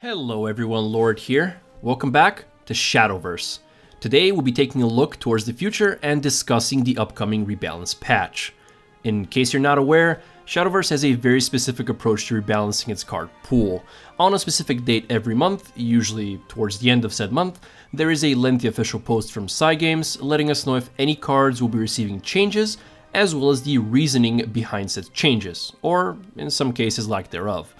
Hello everyone, Lord here. Welcome back to Shadowverse. Today we'll be taking a look towards the future and discussing the upcoming rebalance patch. In case you're not aware, Shadowverse has a very specific approach to rebalancing its card pool. On a specific date every month, usually towards the end of said month, there is a lengthy official post from Cygames letting us know if any cards will be receiving changes, as well as the reasoning behind such changes, or in some cases lack thereof.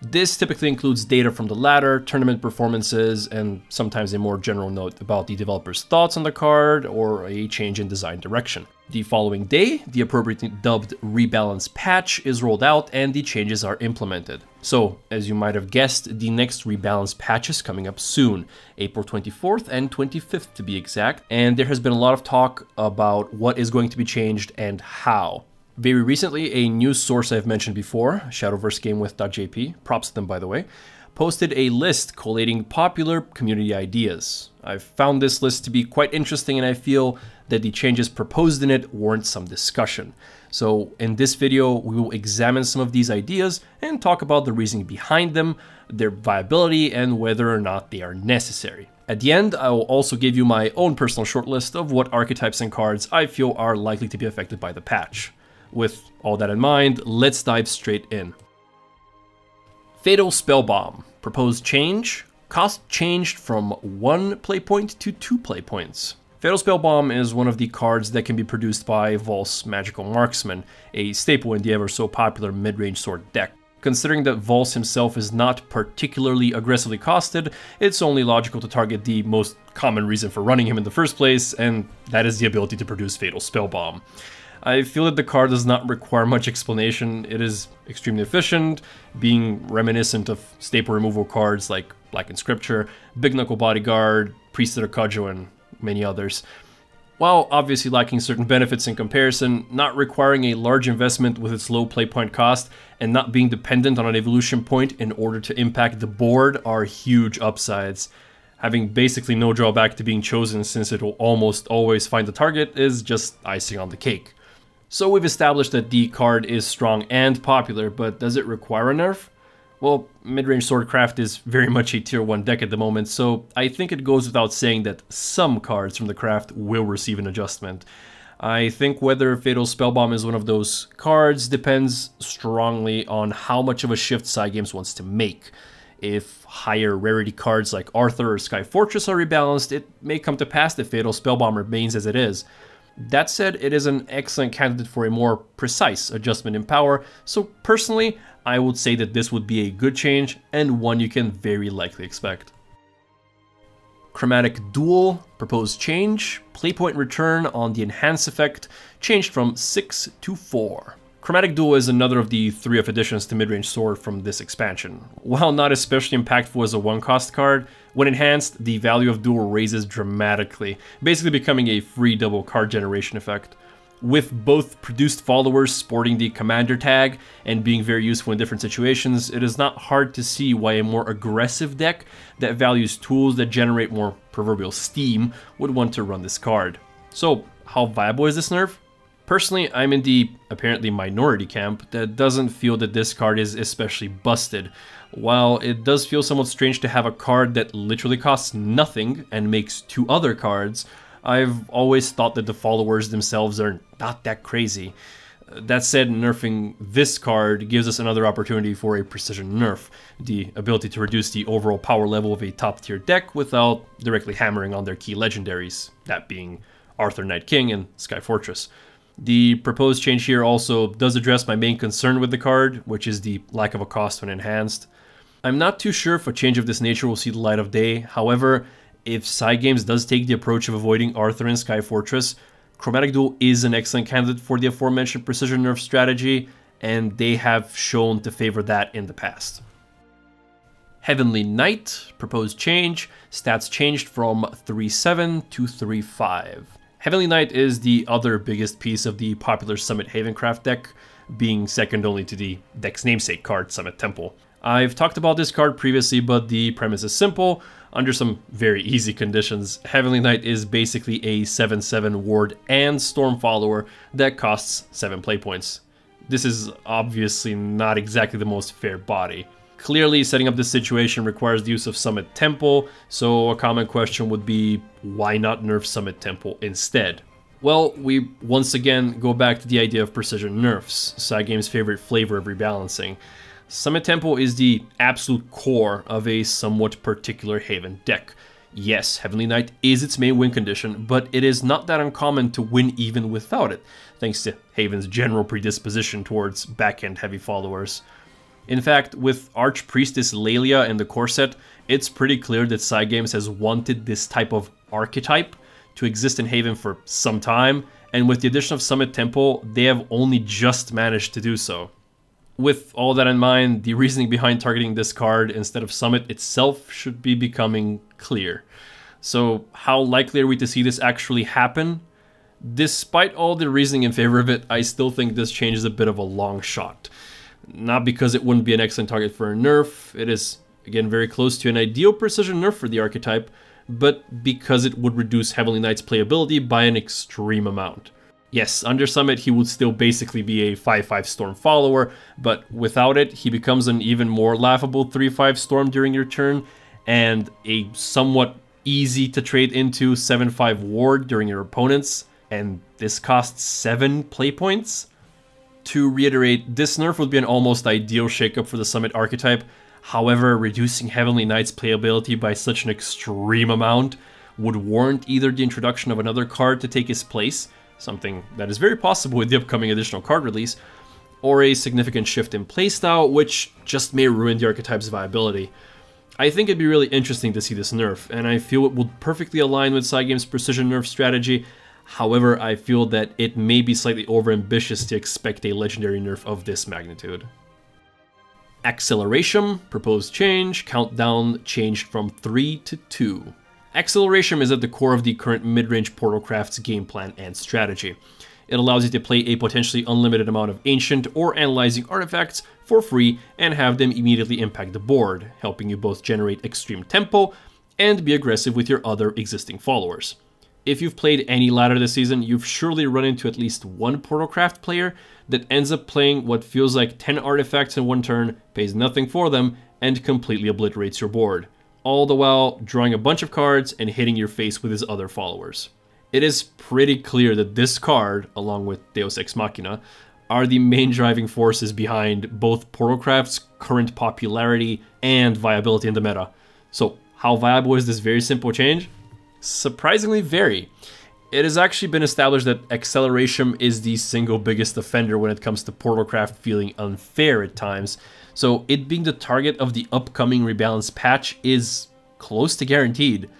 This typically includes data from the ladder, tournament performances, and sometimes a more general note about the developer's thoughts on the card or a change in design direction. The following day, the appropriately dubbed rebalance patch is rolled out and the changes are implemented. So, as you might have guessed, the next rebalance patch is coming up soon, April 24th and 25th to be exact, and there has been a lot of talk about what is going to be changed and how. Very recently, a news source I've mentioned before, ShadowverseGameWith.jp, props to them by the way, posted a list collating popular community ideas. I've found this list to be quite interesting and I feel that the changes proposed in it warrant some discussion. So in this video, we will examine some of these ideas and talk about the reasoning behind them, their viability, and whether or not they are necessary. At the end, I will also give you my own personal shortlist of what archetypes and cards I feel are likely to be affected by the patch. With all that in mind, let's dive straight in. Fatal Spellbomb. Proposed change. Cost changed from 1 play point to 2 play points. Fatal Spellbomb is one of the cards that can be produced by Vols Magical Marksman, a staple in the ever so popular mid-range sword deck. Considering that Vols himself is not particularly aggressively costed, it's only logical to target the most common reason for running him in the first place, and that is the ability to produce Fatal Spellbomb. I feel that the card does not require much explanation. It is extremely efficient, being reminiscent of staple removal cards like Black and Scripture, Big Knuckle Bodyguard, Priesthood of Kajo, and many others. While obviously lacking certain benefits in comparison, not requiring a large investment with its low play point cost, and not being dependent on an evolution point in order to impact the board are huge upsides. Having basically no drawback to being chosen since it will almost always find the target is just icing on the cake. So we've established that the card is strong and popular, but does it require a nerf? Well, mid-range Swordcraft is very much a tier 1 deck at the moment, so I think it goes without saying that some cards from the craft will receive an adjustment. I think whether Fatal Spellbomb is one of those cards depends strongly on how much of a shift Cygames wants to make. If higher rarity cards like Arthur or Sky Fortress are rebalanced, it may come to pass that Fatal Spellbomb remains as it is. That said, it is an excellent candidate for a more precise adjustment in power, so personally, I would say that this would be a good change and one you can very likely expect. Chromatic Dual, proposed change, playpoint return on the enhance effect, changed from 6 to 4. Chromatic Dual is another of the 3F additions to mid-range sword from this expansion. While not especially impactful as a 1-cost card, when enhanced, the value of Dual raises dramatically, basically becoming a free double card generation effect. With both produced followers sporting the commander tag and being very useful in different situations, it is not hard to see why a more aggressive deck that values tools that generate more proverbial steam would want to run this card. So, how viable is this nerf? Personally, I'm in the apparently minority camp that doesn't feel that this card is especially busted. While it does feel somewhat strange to have a card that literally costs nothing and makes 2 other cards, I've always thought that the followers themselves are not that crazy. That said, nerfing this card gives us another opportunity for a precision nerf, the ability to reduce the overall power level of a top tier deck without directly hammering on their key legendaries, that being Arthur Knight King and Sky Fortress. The proposed change here also does address my main concern with the card, which is the lack of a cost when enhanced. I'm not too sure if a change of this nature will see the light of day. However, if Cygames does take the approach of avoiding Arthur and Sky Fortress, Chromatic Duel is an excellent candidate for the aforementioned precision nerf strategy, and they have shown to favor that in the past. Heavenly Knight, proposed change, stats changed from 3-7 to 3-5. Heavenly Knight is the other biggest piece of the popular Summit Havencraft deck, being second only to the deck's namesake card, Summit Temple. I've talked about this card previously, but the premise is simple. Under some very easy conditions, Heavenly Knight is basically a 7-7 ward and storm follower that costs 7 play points. This is obviously not exactly the most fair body. Clearly, setting up this situation requires the use of Summit Temple, so a common question would be, why not nerf Summit Temple instead? Well, we once again go back to the idea of precision nerfs, Cygames' favorite flavor of rebalancing. Summit Temple is the absolute core of a somewhat particular Haven deck. Yes, Heavenly Knight is its main win condition, but it is not that uncommon to win even without it, thanks to Haven's general predisposition towards back-end heavy followers. In fact, with Archpriestess Lelia and the core set, it's pretty clear that Cygames has wanted this type of archetype to exist in Haven for some time, and with the addition of Summit Temple, they have only just managed to do so. With all that in mind, the reasoning behind targeting this card instead of Summit itself should be becoming clear. So how likely are we to see this actually happen? Despite all the reasoning in favor of it, I still think this change is a bit of a long shot. Not because it wouldn't be an excellent target for a nerf, it is again very close to an ideal precision nerf for the archetype, but because it would reduce Heavenly Knight's playability by an extreme amount. Yes, under Summit he would still basically be a 5-5 Storm follower, but without it he becomes an even more laughable 3-5 Storm during your turn, and a somewhat easy to trade into 7-5 Ward during your opponent's, and this costs 7 play points? To reiterate, this nerf would be an almost ideal shakeup for the Summit archetype. However, reducing Heavenly Knight's playability by such an extreme amount would warrant either the introduction of another card to take his place, something that is very possible with the upcoming additional card release, or a significant shift in playstyle, which just may ruin the archetype's viability. I think it'd be really interesting to see this nerf, and I feel it would perfectly align with Cygames' precision nerf strategy. However, I feel that it may be slightly overambitious to expect a legendary nerf of this magnitude. Acceleration, proposed change, countdown changed from 3 to 2. Acceleration is at the core of the current mid-range Portalcraft's game plan and strategy. It allows you to play a potentially unlimited amount of ancient or analyzing artifacts for free and have them immediately impact the board, helping you both generate extreme tempo and be aggressive with your other existing followers. If you've played any ladder this season, you've surely run into at least one Portalcraft player that ends up playing what feels like 10 artifacts in one turn, pays nothing for them, and completely obliterates your board, all the while drawing a bunch of cards and hitting your face with his other followers. It is pretty clear that this card, along with Deus Ex Machina, are the main driving forces behind both Portalcraft's current popularity and viability in the meta. So how viable is this very simple change? Surprisingly very. It has actually been established that Acceleration is the single biggest offender when it comes to Portalcraft feeling unfair at times, so it being the target of the upcoming rebalance patch is close to guaranteed.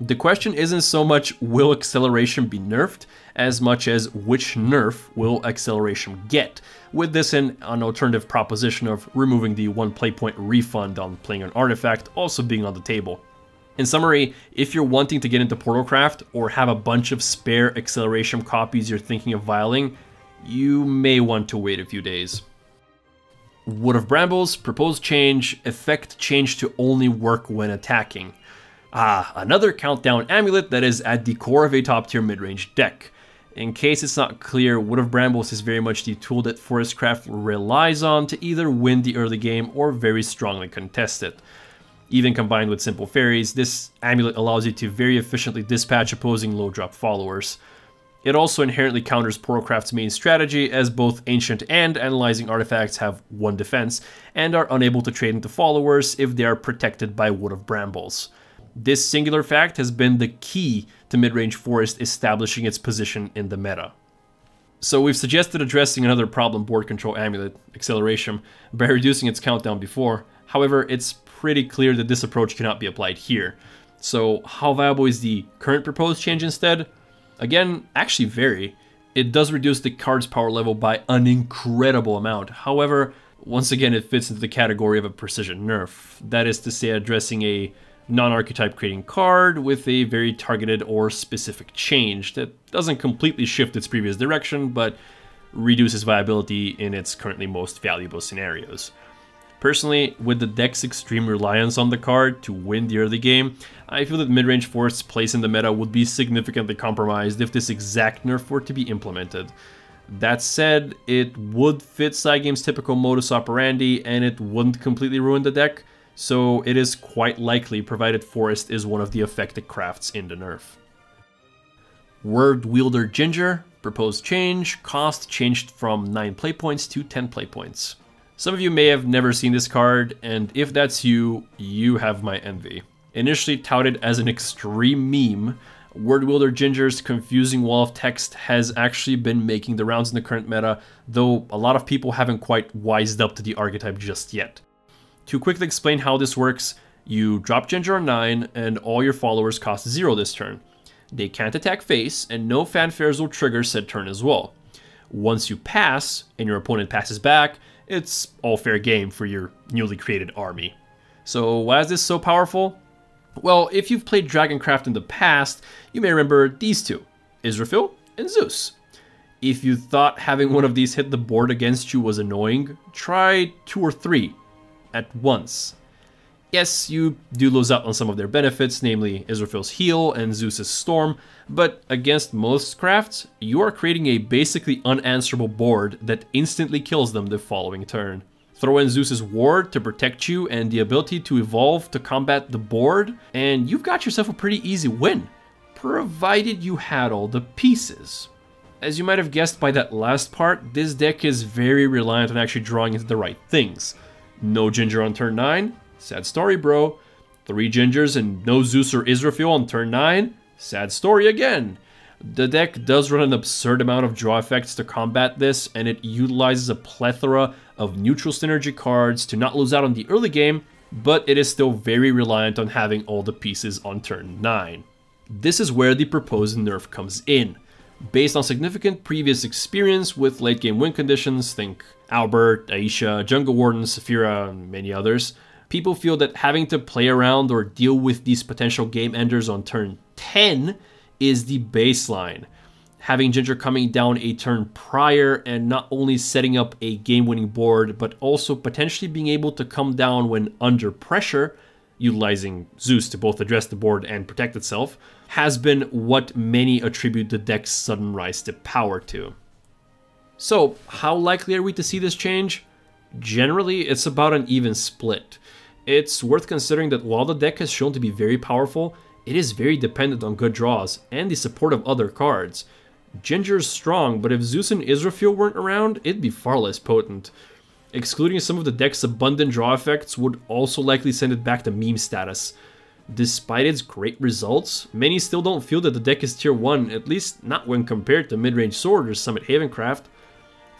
The question isn't so much will Acceleration be nerfed, as much as which nerf will Acceleration get, with this in an alternative proposition of removing the 1 play point refund on playing an artifact also being on the table. In summary, if you're wanting to get into Portalcraft or have a bunch of spare Acceleration copies you're thinking of vialing, you may want to wait a few days. Wood of Brambles, proposed change, effect change to only work when attacking. Ah, another countdown amulet that is at the core of a top tier mid-range deck. In case it's not clear, Wood of Brambles is very much the tool that Forestcraft relies on to either win the early game or very strongly contest it. Even combined with simple fairies, this amulet allows you to very efficiently dispatch opposing low drop followers. It also inherently counters Portalcraft's main strategy, as both ancient and analyzing artifacts have 1 defense and are unable to trade into followers if they are protected by Wood of Brambles. This singular fact has been the key to mid-range Forest establishing its position in the meta. So we've suggested addressing another problem board control amulet, Acceleration, by reducing its countdown before. However, it's pretty clear that this approach cannot be applied here. So how viable is the current proposed change instead? Again, actually very. It does reduce the card's power level by an incredible amount. However, once again, it fits into the category of a precision nerf. That is to say, addressing a non-archetype creating card with a very targeted or specific change that doesn't completely shift its previous direction, but reduces viability in its currently most valuable scenarios. Personally, with the deck's extreme reliance on the card to win the early game, I feel that mid-range Forest's place in the meta would be significantly compromised if this exact nerf were to be implemented. That said, it would fit Cygames' typical modus operandi, and it wouldn't completely ruin the deck, so it is quite likely, provided Forest is one of the affected crafts in the nerf. Wordwielder Ginger, proposed change, cost changed from 9 play points to 10 play points. Some of you may have never seen this card, and if that's you, you have my envy. Initially touted as an extreme meme, Wordwielder Ginger's confusing wall of text has actually been making the rounds in the current meta, though a lot of people haven't quite wised up to the archetype just yet. To quickly explain how this works, you drop Ginger on 9 and all your followers cost 0 this turn. They can't attack face and no fanfares will trigger said turn as well. Once you pass, and your opponent passes back, it's all fair game for your newly created army. So why is this so powerful? Well, if you've played Dragoncraft in the past, you may remember these two, Israfil and Zeus. If you thought having one of these hit the board against you was annoying, try 2 or 3 at once. Yes, you do lose out on some of their benefits, namely Israfil's heal and Zeus's storm, but against most crafts, you are creating a basically unanswerable board that instantly kills them the following turn. Throw in Zeus's ward to protect you and the ability to evolve to combat the board, and you've got yourself a pretty easy win, provided you had all the pieces. As you might have guessed by that last part, this deck is very reliant on actually drawing into the right things. No Ginger on turn 9? Sad story, bro. 3 Gingers and no Zeus or Israfil on turn 9? Sad story again. The deck does run an absurd amount of draw effects to combat this, and it utilizes a plethora of neutral synergy cards to not lose out on the early game, but it is still very reliant on having all the pieces on turn 9. This is where the proposed nerf comes in. Based on significant previous experience with late game win conditions, think Albert, Aisha, Jungle Warden, Sapphira, and many others, people feel that having to play around or deal with these potential game enders on turn 10 is the baseline. Having Ginger coming down a turn prior and not only setting up a game-winning board, but also potentially being able to come down when under pressure, utilizing Zeus to both address the board and protect itself, has been what many attribute the deck's sudden rise to power to. So, how likely are we to see this change? Generally, it's about an even split. It's worth considering that while the deck has shown to be very powerful, it is very dependent on good draws and the support of other cards. Ginger's strong, but if Zeus and Israfil weren't around, it'd be far less potent. Excluding some of the deck's abundant draw effects would also likely send it back to meme status. Despite its great results, many still don't feel that the deck is tier 1, at least not when compared to mid-range sword or Summit Havencraft.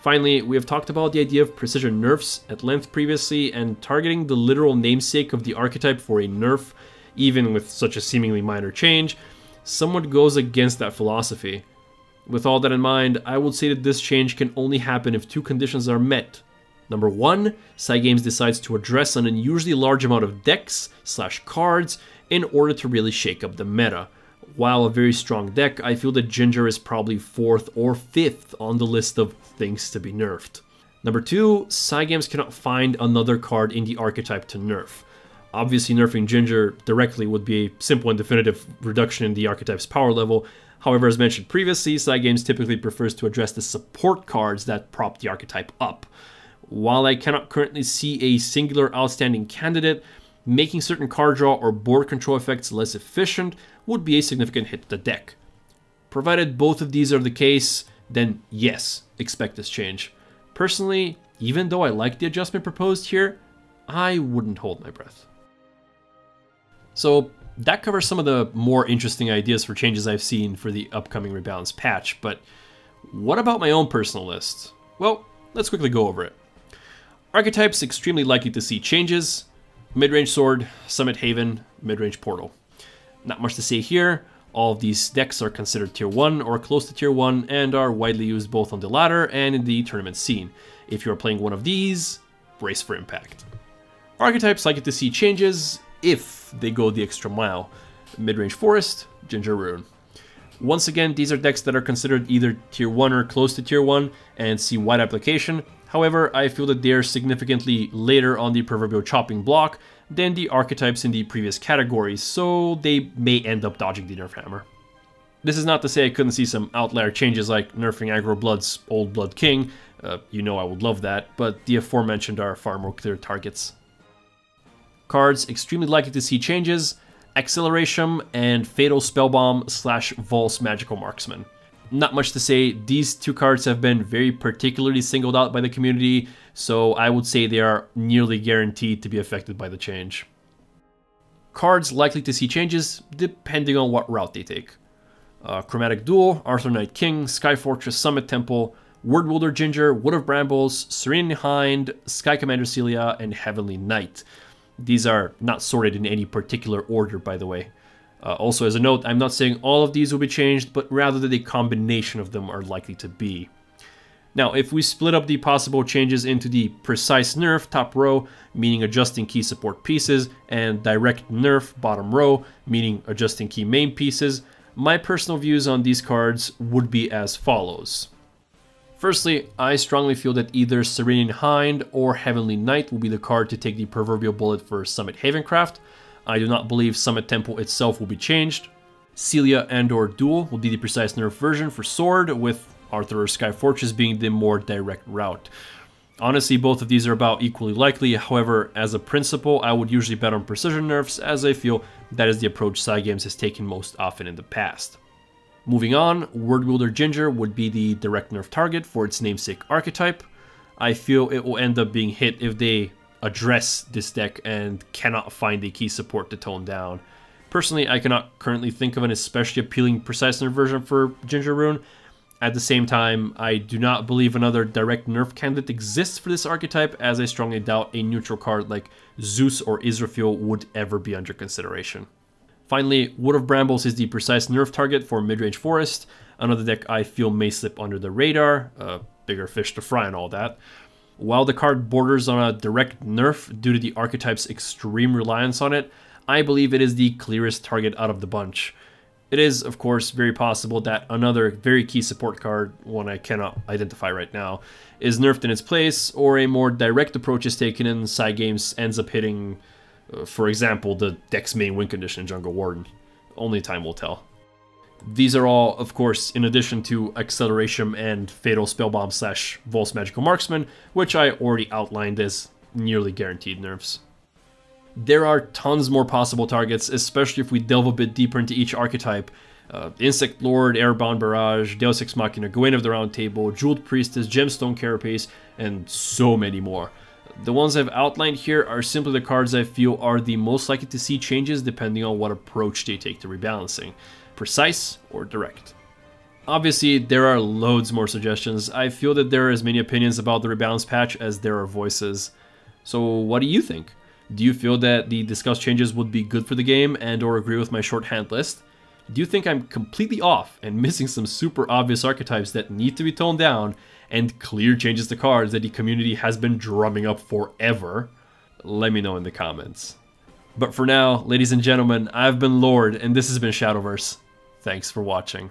Finally, we have talked about the idea of precision nerfs at length previously, and targeting the literal namesake of the archetype for a nerf, even with such a seemingly minor change, somewhat goes against that philosophy. With all that in mind, I would say that this change can only happen if 2 conditions are met. Number 1, Cygames decides to address an unusually large amount of decks/cards in order to really shake up the meta. While a very strong deck, I feel that Ginger is probably 4th or 5th on the list of things to be nerfed. Number 2, Cygames cannot find another card in the archetype to nerf. Obviously, nerfing Ginger directly would be a simple and definitive reduction in the archetype's power level. However, as mentioned previously, Cygames typically prefers to address the support cards that prop the archetype up. While I cannot currently see a singular outstanding candidate, making certain card draw or board control effects less efficient would be a significant hit to the deck. Provided both of these are the case, then yes, expect this change. Personally, even though I like the adjustment proposed here, I wouldn't hold my breath. So that covers some of the more interesting ideas for changes I've seen for the upcoming rebalance patch, but what about my own personal list? Well, let's quickly go over it. Archetypes extremely likely to see changes: Midrange Sword, Summit Haven, Midrange Portal. Not much to say here. All of these decks are considered tier 1 or close to tier 1 and are widely used both on the ladder and in the tournament scene. If you're playing one of these, brace for impact. Archetypes likely to see changes if they go the extra mile: Midrange Forest, Ginger Rune. Once again, these are decks that are considered either tier 1 or close to tier 1 and see wide application. However, I feel that they are significantly later on the proverbial chopping block than the archetypes in the previous categories, so they may end up dodging the nerf hammer. This is not to say I couldn't see some outlier changes like nerfing Aggro Blood's Old Blood King, you know I would love that, but the aforementioned are far more clear targets. Cards extremely likely to see changes: Acceleration and Fatal Spellbomb / Vols Magical Marksman. Not much to say, these two cards have been very particularly singled out by the community, so I would say they are nearly guaranteed to be affected by the change. Cards likely to see changes depending on what route they take. Chromatic Dual, Arthur Knight King, Sky Fortress, Summit Temple, Wordwielder Ginger, Wood of Brambles, Serene Hind, Sky Commander Celia, and Heavenly Knight. These are not sorted in any particular order, by the way. Also, as a note, I'm not saying all of these will be changed, but rather that a combination of them are likely to be. Now, if we split up the possible changes into the precise nerf, top row, meaning adjusting key support pieces, and direct nerf, bottom row, meaning adjusting key main pieces, my personal views on these cards would be as follows. Firstly, I strongly feel that either Serene Hind or Heavenly Knight will be the card to take the proverbial bullet for Summit Havencraft. I do not believe Summit Temple itself will be changed. Celia and/or Duel will be the precise nerf version for Sword, with Arthur or Sky Fortress being the more direct route. Honestly, both of these are about equally likely, however, as a principle, I would usually bet on precision nerfs, as I feel that is the approach Cygames has taken most often in the past. Moving on, Wordwielder Ginger would be the direct nerf target for its namesake archetype. I feel it will end up being hit if they address this deck and cannot find a key support to tone down. Personally, I cannot currently think of an especially appealing precise nerf version for Ginger Rune. At the same time, I do not believe another direct nerf candidate exists for this archetype, as I strongly doubt a neutral card like Zeus or Israfil would ever be under consideration. Finally, Wood of Brambles is the precise nerf target for Midrange Forest, another deck I feel may slip under the radar, bigger fish to fry and all that. While the card borders on a direct nerf due to the archetype's extreme reliance on it, I believe it is the clearest target out of the bunch. It is, of course, very possible that another very key support card, one I cannot identify right now, is nerfed in its place, or a more direct approach is taken and Cygames ends up hitting, for example, the deck's main win condition, Jungle Warden. Only time will tell. These are all, of course, in addition to Acceleration and Fatal Spellbomb / Vols Magical Marksman, which I already outlined as nearly guaranteed nerfs. There are tons more possible targets, especially if we delve a bit deeper into each archetype. Insect Lord, Airbound Barrage, Deus Ex Machina, Gawain of the Round Table, Jeweled Priestess, Gemstone Carapace, and so many more. The ones I've outlined here are simply the cards I feel are the most likely to see changes depending on what approach they take to rebalancing, precise or direct. Obviously, there are loads more suggestions. I feel that there are as many opinions about the rebalance patch as there are voices. So what do you think? Do you feel that the discussed changes would be good for the game and/or agree with my shorthand list? Do you think I'm completely off and missing some super obvious archetypes that need to be toned down and clear changes to cards that the community has been drumming up forever? Let me know in the comments. But for now, ladies and gentlemen, I've been Lord and this has been Shadowverse. Thanks for watching.